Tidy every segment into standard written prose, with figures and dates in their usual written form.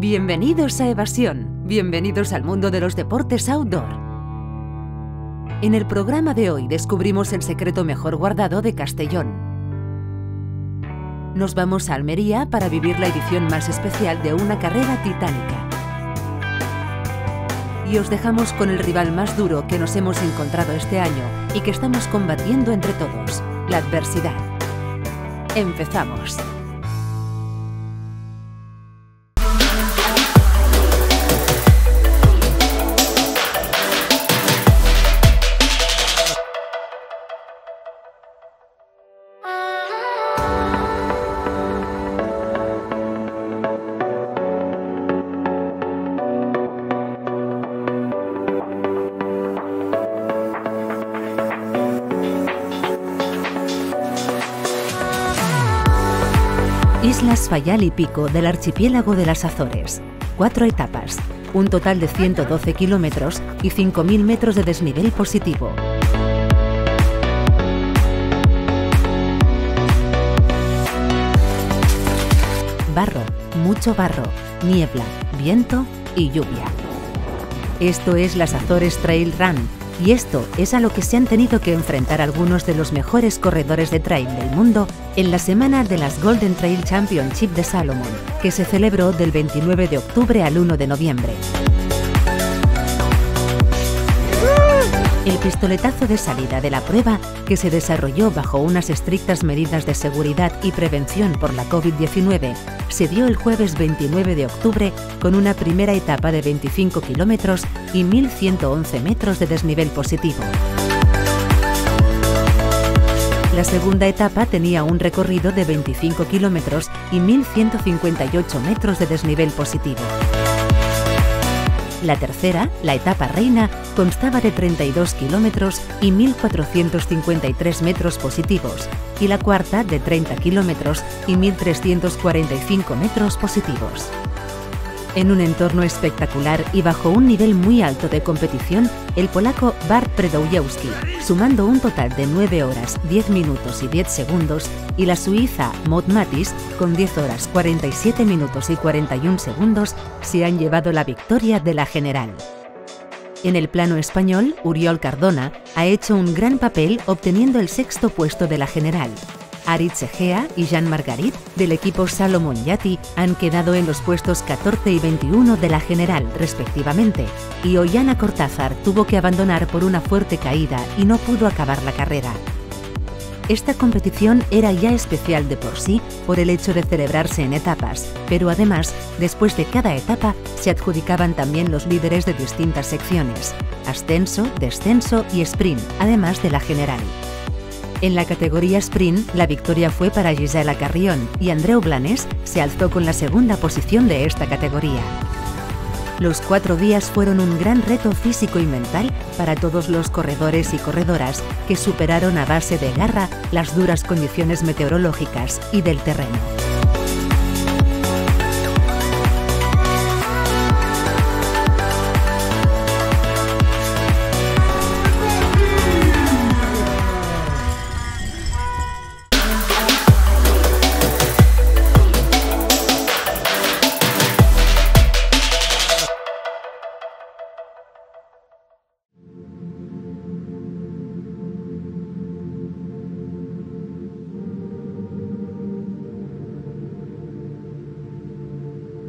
Bienvenidos a Evasión, bienvenidos al mundo de los deportes outdoor. En el programa de hoy descubrimos el secreto mejor guardado de Castellón. Nos vamos a Almería para vivir la edición más especial de una carrera titánica. Y os dejamos con el rival más duro que nos hemos encontrado este año y que estamos combatiendo entre todos, la adversidad. Empezamos. Islas Fayal y Pico del archipiélago de las Azores. 4 etapas, un total de 112 kilómetros y 5.000 metros de desnivel positivo. Barro, mucho barro, niebla, viento y lluvia. Esto es las Azores Trail Run y esto es a lo que se han tenido que enfrentar algunos de los mejores corredores de trail del mundo en la semana de las Golden Trail Championship de Salomon, que se celebró del 29 de octubre al 1 de noviembre. El pistoletazo de salida de la prueba, que se desarrolló bajo unas estrictas medidas de seguridad y prevención por la COVID-19, se dio el jueves 29 de octubre con una primera etapa de 25 kilómetros y 1.111 metros de desnivel positivo. La segunda etapa tenía un recorrido de 25 kilómetros y 1.158 metros de desnivel positivo. La tercera, la etapa reina, constaba de 32 kilómetros y 1.453 metros positivos, y la cuarta de 30 kilómetros y 1.345 metros positivos. En un entorno espectacular y bajo un nivel muy alto de competición, el polaco Bart Predoyewski, sumando un total de 9 horas, 10 minutos y 10 segundos, y la suiza Maud Matis, con 10 horas, 47 minutos y 41 segundos, se han llevado la victoria de la general. En el plano español, Uriol Cardona ha hecho un gran papel obteniendo el sexto puesto de la general. Aritz Sega y Jan Margarit, del equipo Salomon Yati, han quedado en los puestos 14 y 21 de la general, respectivamente, y Oyana Cortázar tuvo que abandonar por una fuerte caída y no pudo acabar la carrera. Esta competición era ya especial de por sí por el hecho de celebrarse en etapas, pero además, después de cada etapa, se adjudicaban también los líderes de distintas secciones, ascenso, descenso y sprint, además de la general. En la categoría sprint, la victoria fue para Gisela Carrión y Andreu Blanes se alzó con la segunda posición de esta categoría. Los 4 días fueron un gran reto físico y mental para todos los corredores y corredoras que superaron a base de garra las duras condiciones meteorológicas y del terreno.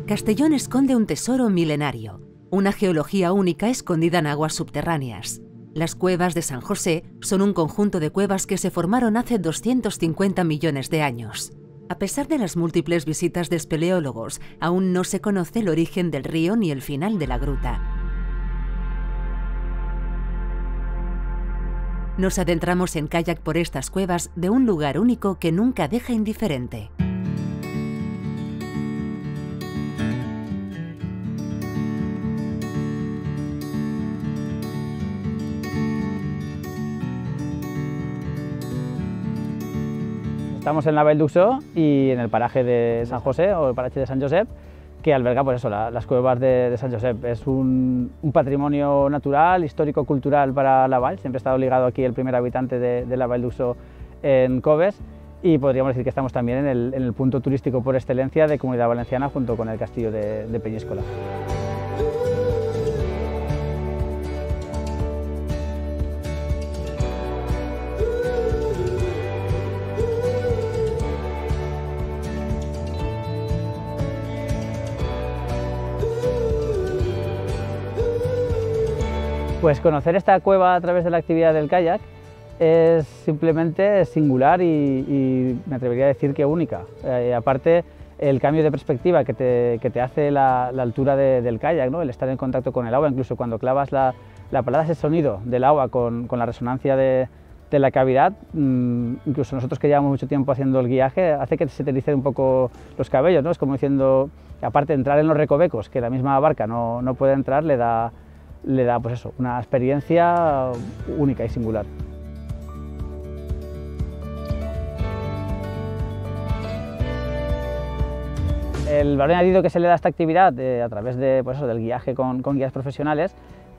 Castellón esconde un tesoro milenario, una geología única escondida en aguas subterráneas. Las Cuevas de San José son un conjunto de cuevas que se formaron hace 250 millones de años. A pesar de las múltiples visitas de espeleólogos, aún no se conoce el origen del río ni el final de la gruta. Nos adentramos en kayak por estas cuevas de un lugar único que nunca deja indiferente. Estamos en la Vall d'Uixó y en el paraje de San José, o el paraje de San Josep, que alberga pues eso, las cuevas de San Josep. Es un patrimonio natural, histórico-cultural para la Vall. Siempre ha estado ligado aquí el primer habitante de la Vall d'Uixó en Coves, y podríamos decir que estamos también en el punto turístico por excelencia de Comunidad Valenciana, junto con el castillo de Peñíscola. Pues conocer esta cueva a través de la actividad del kayak es simplemente singular y me atrevería a decir que única. Aparte, el cambio de perspectiva que te hace la altura del kayak, ¿no? El estar en contacto con el agua, incluso cuando clavas la palada, ese sonido del agua con la resonancia de la cavidad, incluso nosotros que llevamos mucho tiempo haciendo el guiaje, hace que se te ericen un poco los cabellos, ¿no? Es como diciendo, aparte de entrar en los recovecos, que la misma barca no puede entrar, le da pues eso, una experiencia única y singular. El valor añadido que se le da a esta actividad a través de, pues eso, del guiaje con guías profesionales,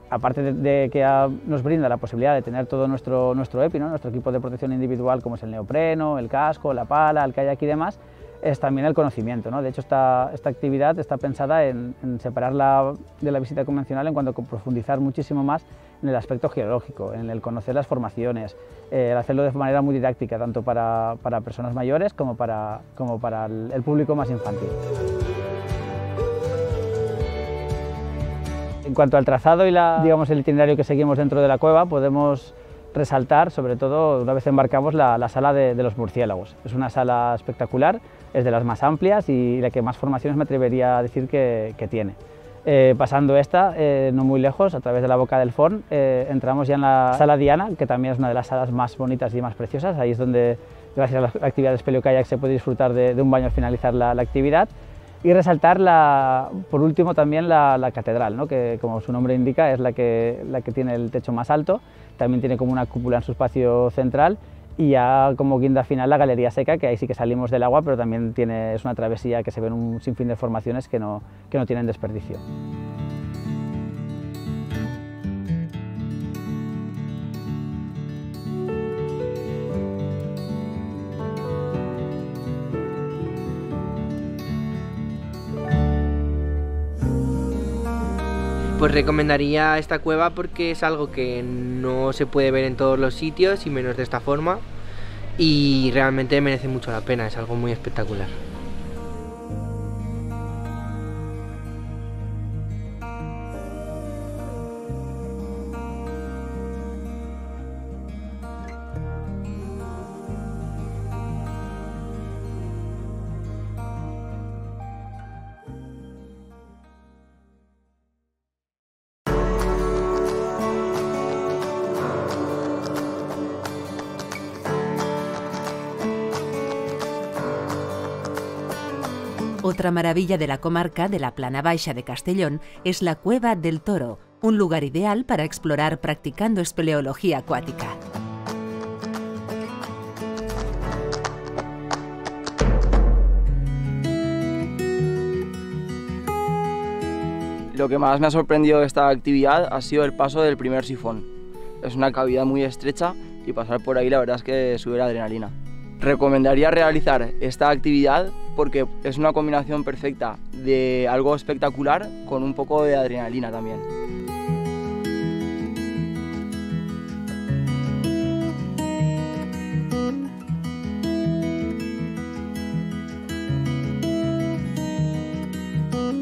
aparte de que nos brinda la posibilidad de tener todo nuestro EPI, ¿no? Nuestro equipo de protección individual, como es el neopreno, el casco, la pala, el kayak y demás, es también el conocimiento, ¿no? De hecho, esta actividad está pensada en separarla de la visita convencional, en cuanto a profundizar muchísimo más en el aspecto geológico, en el conocer las formaciones, el hacerlo de manera muy didáctica, tanto para personas mayores como para el público más infantil. En cuanto al trazado y digamos, el itinerario que seguimos dentro de la cueva, podemos resaltar, sobre todo una vez embarcamos, la sala de los murciélagos. Es una sala espectacular, es de las más amplias y la que más formaciones me atrevería a decir que tiene. Pasando esta, no muy lejos, a través de la boca del Forn, entramos ya en la sala Diana, que también es una de las salas más bonitas y más preciosas. Ahí es donde, gracias a las actividades peleokayak, se puede disfrutar de un baño al finalizar la actividad. Y resaltar, por último, también la catedral, ¿no? Que, como su nombre indica, es la que tiene el techo más alto. También tiene como una cúpula en su espacio central, y ya como guinda final la galería seca, que ahí sí que salimos del agua, pero también es una travesía que se ven un sinfín de formaciones que no tienen desperdicio. Pues recomendaría esta cueva porque es algo que no se puede ver en todos los sitios, y menos de esta forma, y realmente merece mucho la pena, es algo muy espectacular. Otra maravilla de la comarca de la Plana Baixa de Castellón es la Cueva del Toro, un lugar ideal para explorar practicando espeleología acuática. Lo que más me ha sorprendido de esta actividad ha sido el paso del primer sifón. Es una cavidad muy estrecha y pasar por ahí la verdad es que sube la adrenalina. Recomendaría realizar esta actividad porque es una combinación perfecta de algo espectacular con un poco de adrenalina también.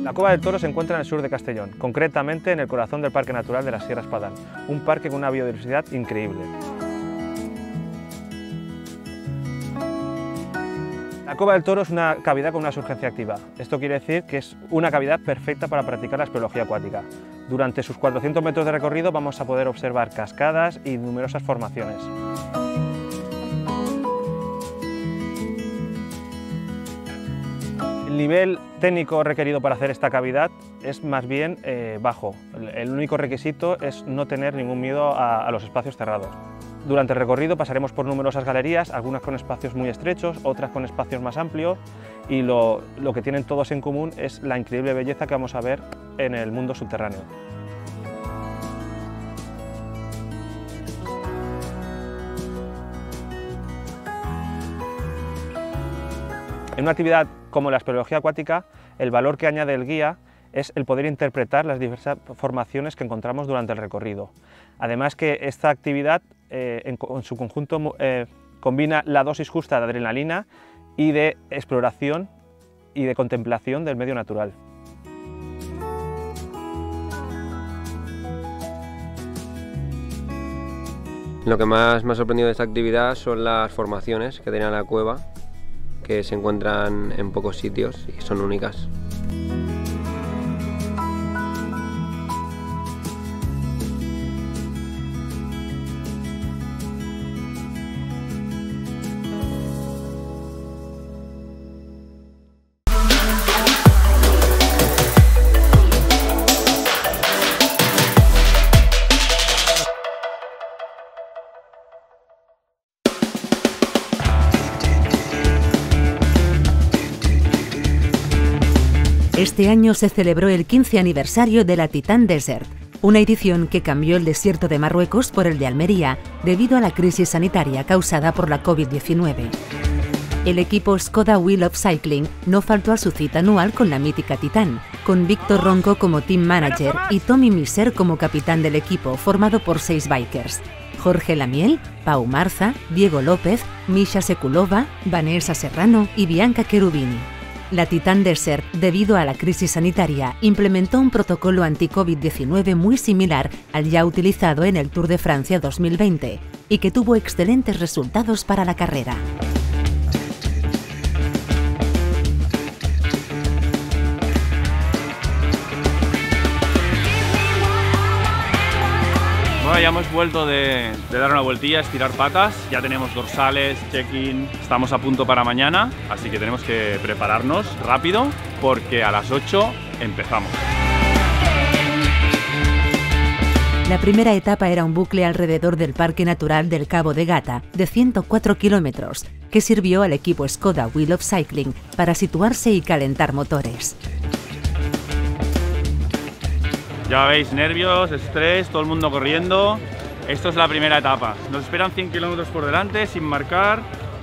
La Cueva del Toro se encuentra en el sur de Castellón, concretamente en el corazón del Parque Natural de la Sierra Espadán, un parque con una biodiversidad increíble. La Cueva del Toro es una cavidad con una surgencia activa. Esto quiere decir que es una cavidad perfecta para practicar la espeleología acuática. Durante sus 400 metros de recorrido vamos a poder observar cascadas y numerosas formaciones. El nivel técnico requerido para hacer esta cavidad es más bien bajo. El único requisito es no tener ningún miedo a los espacios cerrados. Durante el recorrido pasaremos por numerosas galerías, algunas con espacios muy estrechos, otras con espacios más amplios, y lo que tienen todos en común es la increíble belleza que vamos a ver en el mundo subterráneo. En una actividad como la espeleología acuática, el valor que añade el guía es el poder interpretar las diversas formaciones que encontramos durante el recorrido. Además que esta actividad en su conjunto combina la dosis justa de adrenalina y de exploración y de contemplación del medio natural. Lo que más me ha sorprendido de esta actividad son las formaciones que tiene la cueva, que se encuentran en pocos sitios y son únicas. Este año se celebró el 15 aniversario de la Titan Desert, una edición que cambió el desierto de Marruecos por el de Almería debido a la crisis sanitaria causada por la COVID-19. El equipo Skoda Wheel of Cycling no faltó a su cita anual con la mítica Titan, con Víctor Ronco como team manager y Tomi Misser como capitán del equipo formado por 6 bikers: Jorge Lamiel, Pau Marza, Diego López, Misha Sekulova, Vanessa Serrano y Bianca Cherubini. La Titan Desert, debido a la crisis sanitaria, implementó un protocolo anti-COVID-19 muy similar al ya utilizado en el Tour de Francia 2020 y que tuvo excelentes resultados para la carrera. Bueno, ya hemos vuelto de dar una vueltilla, estirar patas, ya tenemos dorsales, check-in, estamos a punto para mañana, así que tenemos que prepararnos rápido porque a las 8 empezamos. La primera etapa era un bucle alrededor del Parque Natural del Cabo de Gata, de 104 kilómetros, que sirvió al equipo Skoda Wheel of Cycling para situarse y calentar motores. Ya veis, nervios, estrés, todo el mundo corriendo. Esto es la primera etapa. Nos esperan 100 kilómetros por delante, sin marcar,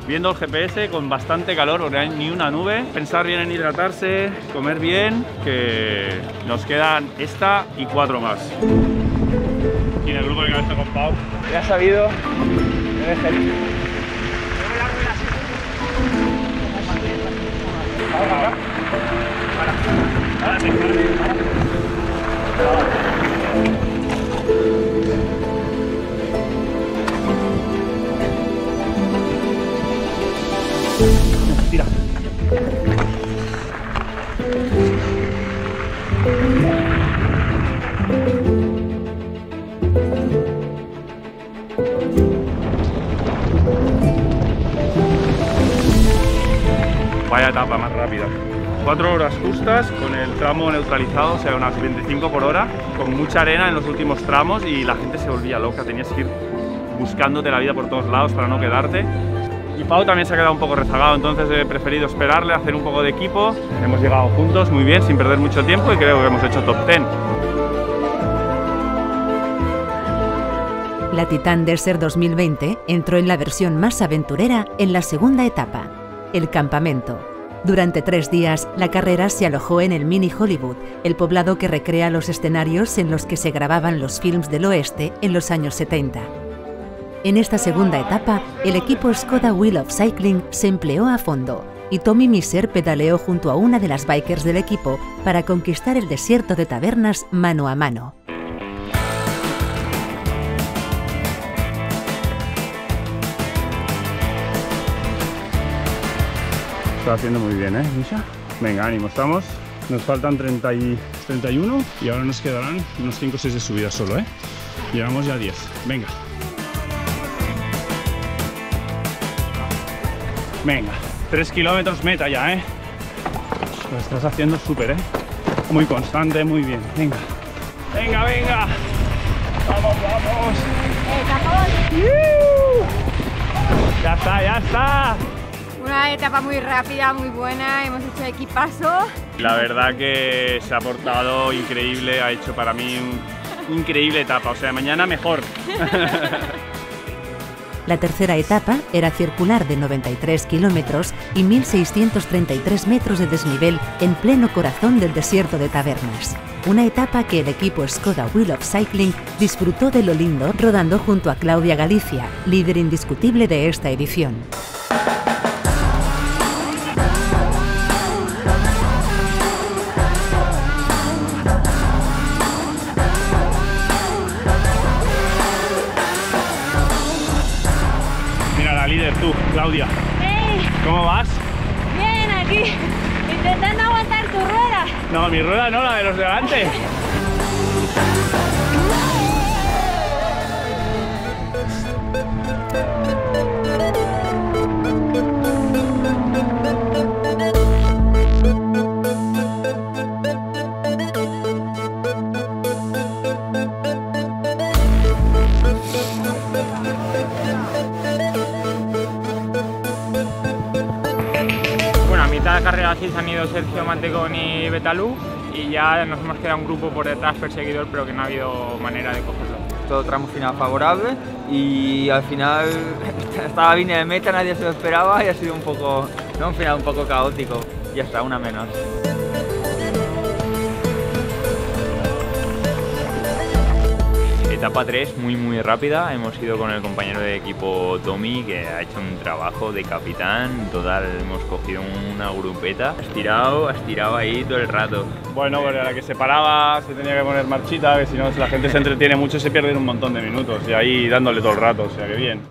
viendo el GPS, con bastante calor, porque no hay ni una nube. Pensar bien en hidratarse, comer bien, que nos quedan esta y 4 más. Y en el grupo de cabeza con Pau. Ya has sabido, me dejé ir. Para. Tira. Vaya etapa más rápida. 4 horas justas, con el tramo neutralizado, o sea, unas 25 por hora, con mucha arena en los últimos tramos y la gente se volvía loca, tenías que ir buscándote la vida por todos lados para no quedarte. Y Pau también se ha quedado un poco rezagado, entonces he preferido esperarle, hacer un poco de equipo. Hemos llegado juntos muy bien, sin perder mucho tiempo, y creo que hemos hecho top 10. La Titan Desert 2020 entró en la versión más aventurera en la segunda etapa, el campamento. Durante 3 días, la carrera se alojó en el Mini Hollywood, el poblado que recrea los escenarios en los que se grababan los films del oeste en los años 70. En esta segunda etapa, el equipo Skoda Wheel of Cycling se empleó a fondo y Tomi Misser pedaleó junto a una de las bikers del equipo para conquistar el desierto de Tabernas mano a mano. Está haciendo muy bien, Misha. Venga, ánimo, estamos. Nos faltan 31 y ahora nos quedarán unos 5 o 6 de subida solo, Llevamos ya 10. Venga. Venga, 3 kilómetros meta ya, Lo estás haciendo súper, Muy constante, muy bien. Venga. Venga, venga. Vamos, vamos. ¡Ya está, ya está! Una etapa muy rápida, muy buena, hemos hecho equipazo. La verdad que se ha portado increíble, ha hecho para mí una increíble etapa, o sea, mañana mejor. La tercera etapa era circular de 93 kilómetros y 1.633 metros de desnivel en pleno corazón del desierto de Tabernas. Una etapa que el equipo Skoda Wheel of Cycling disfrutó de lo lindo rodando junto a Claudia Galicia, líder indiscutible de esta edición. Tú, Claudia. Hey. ¿Cómo vas? Bien, aquí, intentando aguantar tu rueda. No, mi rueda no, la de los de delante. Carrera así se han ido Sergio, Mantecón y Betalú y ya nos hemos quedado un grupo por detrás perseguidor, pero que no ha habido manera de cogerlo. Todo tramo final favorable y al final estaba línea de meta, nadie se lo esperaba y ha sido un poco, ¿no? Un final un poco caótico y hasta una menos. Etapa 3 muy rápida, hemos ido con el compañero de equipo Tomi, que ha hecho un trabajo de capitán total, hemos cogido una grupeta, ha estirado ahí todo el rato. Bueno, pero la que se paraba se tenía que poner marchita, que si no la gente se entretiene mucho y se pierden un montón de minutos, y ahí dándole todo el rato, o sea que bien.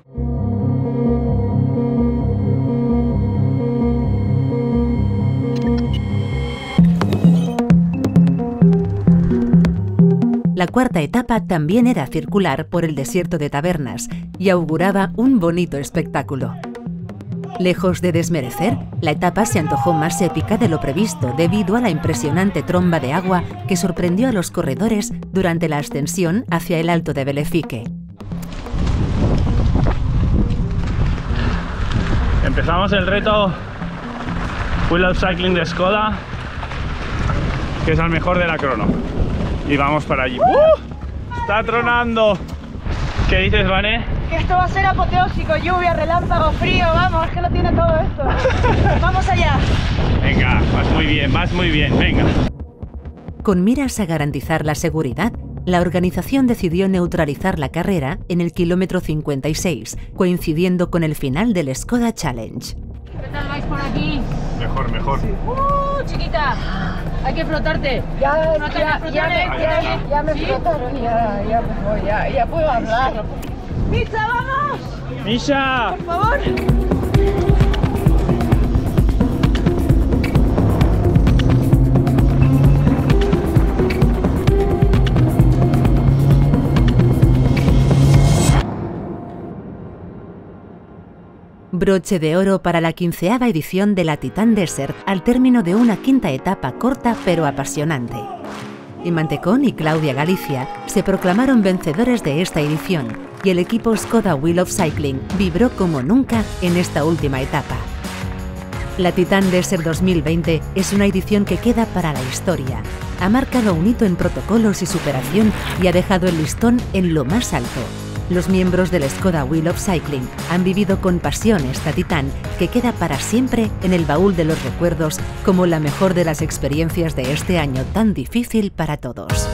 La cuarta etapa también era circular por el desierto de Tabernas y auguraba un bonito espectáculo. Lejos de desmerecer, la etapa se antojó más épica de lo previsto debido a la impresionante tromba de agua que sorprendió a los corredores durante la ascensión hacia el Alto de Belefique. Empezamos el reto Wheel of Cycling de Skoda, que es el mejor de la crono. Y vamos para allí. Está tronando. ¿Qué dices, Vané? Que esto va a ser apoteósico, lluvia, relámpago, frío, vamos, que lo tiene todo esto. Vamos allá. Venga, vas muy bien, venga. Con miras a garantizar la seguridad, la organización decidió neutralizar la carrera en el kilómetro 56, coincidiendo con el final del Skoda Challenge. ¿Qué tal vais por aquí? Mejor. Sí. Chiquita, hay que flotarte. Ya me flotaron, ya puedo hablar. ¡Misha, vamos! ¡Misha! ¡Por favor! Broche de oro para la 15ª edición de la Titan Desert al término de una quinta etapa corta pero apasionante. Y Mantecón y Claudia Galicia se proclamaron vencedores de esta edición y el equipo Skoda Wheel of Cycling vibró como nunca en esta última etapa. La Titan Desert 2020 es una edición que queda para la historia. Ha marcado un hito en protocolos y superación y ha dejado el listón en lo más alto. Los miembros del Skoda Wheel of Cycling han vivido con pasión esta Titan que queda para siempre en el baúl de los recuerdos como la mejor de las experiencias de este año tan difícil para todos.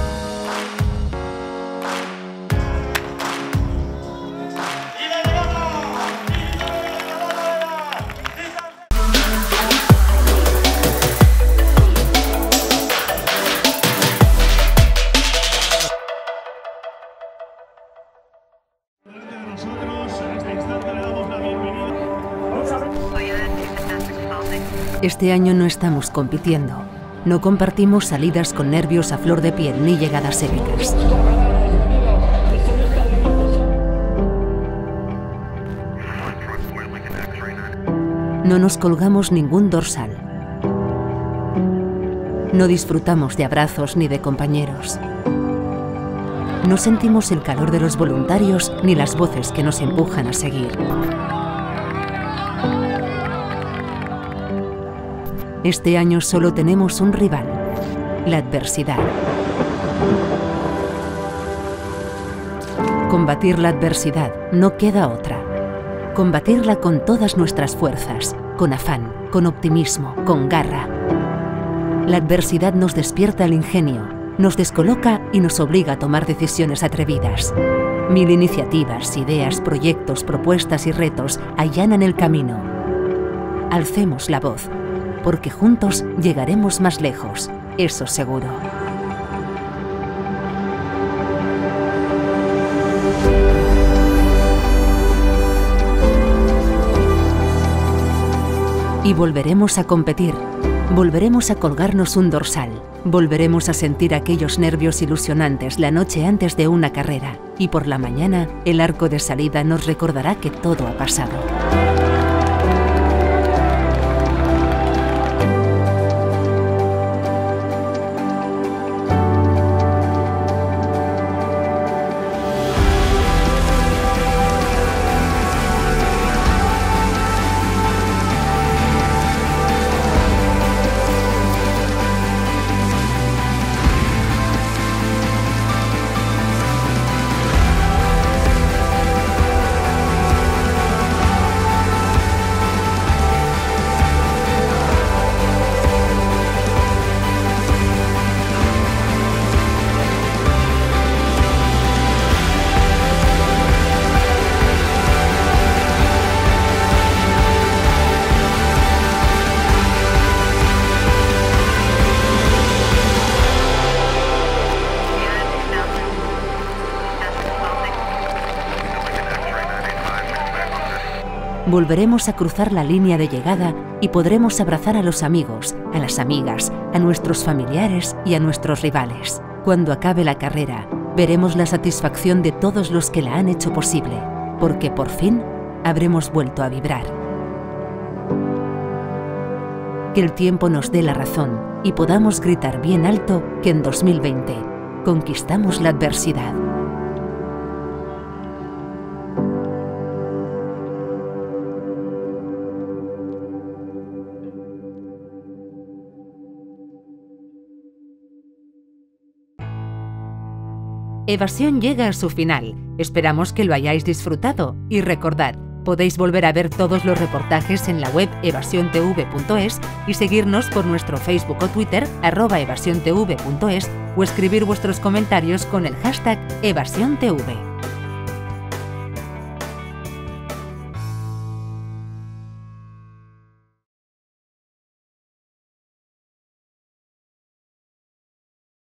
Este año no estamos compitiendo, no compartimos salidas con nervios a flor de piel ni llegadas épicas. No nos colgamos ningún dorsal. No disfrutamos de abrazos ni de compañeros. No sentimos el calor de los voluntarios ni las voces que nos empujan a seguir. Este año solo tenemos un rival, la adversidad. Combatir la adversidad, no queda otra. Combatirla con todas nuestras fuerzas, con afán, con optimismo, con garra. La adversidad nos despierta el ingenio, nos descoloca y nos obliga a tomar decisiones atrevidas. Mil iniciativas, ideas, proyectos, propuestas y retos allanan el camino. Alcemos la voz, porque juntos llegaremos más lejos, eso seguro. Y volveremos a competir, volveremos a colgarnos un dorsal, volveremos a sentir aquellos nervios ilusionantes la noche antes de una carrera, y por la mañana el arco de salida nos recordará que todo ha pasado. Volveremos a cruzar la línea de llegada y podremos abrazar a los amigos, a las amigas, a nuestros familiares y a nuestros rivales. Cuando acabe la carrera, veremos la satisfacción de todos los que la han hecho posible, porque por fin habremos vuelto a vibrar. Que el tiempo nos dé la razón y podamos gritar bien alto que en 2020 conquistamos la adversidad. Evasión llega a su final, esperamos que lo hayáis disfrutado y recordad, podéis volver a ver todos los reportajes en la web evasiontv.es y seguirnos por nuestro Facebook o Twitter @evasiontv.es o escribir vuestros comentarios con el hashtag evasiontv.